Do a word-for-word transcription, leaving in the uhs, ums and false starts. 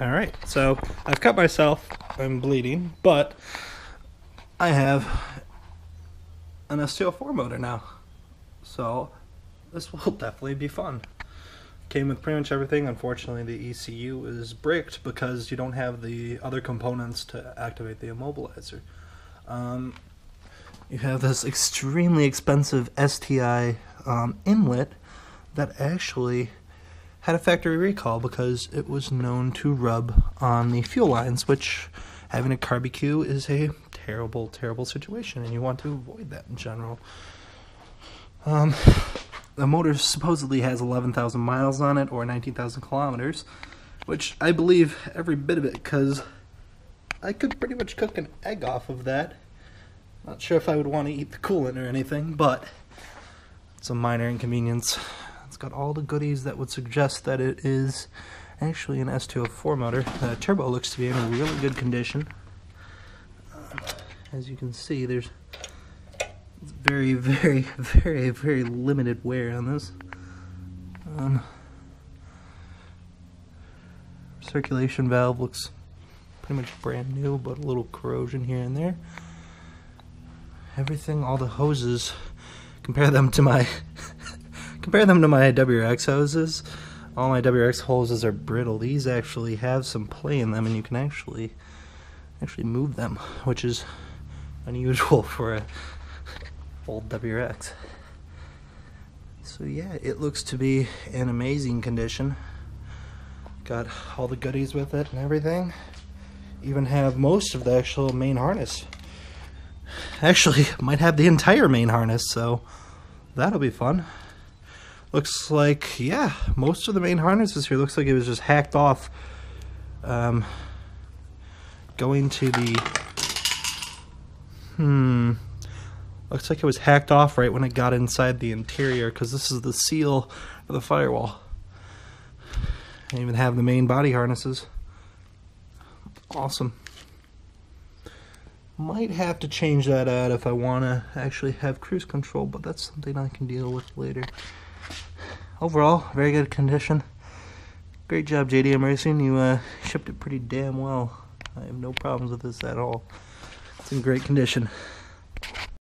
All right, so I've cut myself, I'm bleeding, but I have an S two oh four motor now, so this will definitely be fun. Came with pretty much everything. Unfortunately, the E C U is bricked because you don't have the other components to activate the immobilizer. Um, you have this extremely expensive S T I um, inlet that actually had a factory recall because it was known to rub on the fuel lines, which having a carb-Q is a terrible, terrible situation, and you want to avoid that in general. Um, the motor supposedly has eleven thousand miles on it, or nineteen thousand kilometers, which I believe every bit of it, because I could pretty much cook an egg off of that. Not sure if I would want to eat the coolant or anything, but it's a minor inconvenience. It's got all the goodies that would suggest that it is actually an S two oh four motor. The turbo looks to be in really good condition. Um, as you can see, there's very, very, very, very limited wear on this. Um, circulation valve looks pretty much brand new, but a little corrosion here and there. Everything, all the hoses, compare them to my... Compare them to my W R X hoses. All my W R X hoses are brittle. These actually have some play in them, and you can actually actually move them, which is unusual for a old W R X. So yeah, it looks to be in amazing condition. Got all the goodies with it and everything. Even have most of the actual main harness. Actually, might have the entire main harness, so that'll be fun. Looks like, yeah, most of the main harnesses here looks like it was just hacked off. Um, going to the... Hmm. Looks like it was hacked off right when it got inside the interior, because this is the seal of the firewall. I even have the main body harnesses. Awesome. Might have to change that out if I want to actually have cruise control, but that's something I can deal with later. Overall, very good condition. Great job, J D M Racing. You uh, shipped it pretty damn well. I have no problems with this at all. It's in great condition.